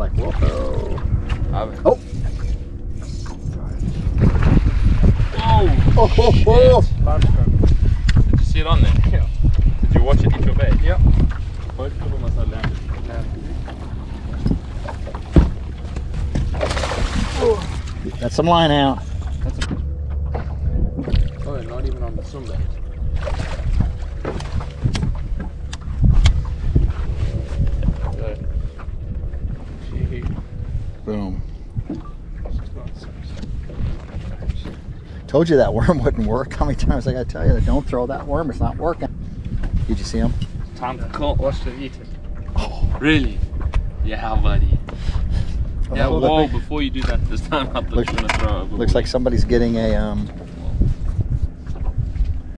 like, whoa. Oh! Whoa! Oh, ho, ho. Did you see it on there? Yeah. Did you watch it hit your bait? Yeah. Both of them must have landed. Oh. That's some line out. Oh, not even on the swim bait. Boom. Told you that worm wouldn't work. How many times I gotta tell you that don't throw that worm, it's not working. Did you see him? Time to call us to eat it. Oh. Really? Yeah, buddy. Yeah, whoa, before you do that this time, I'm gonna throw it. Looks like somebody's getting a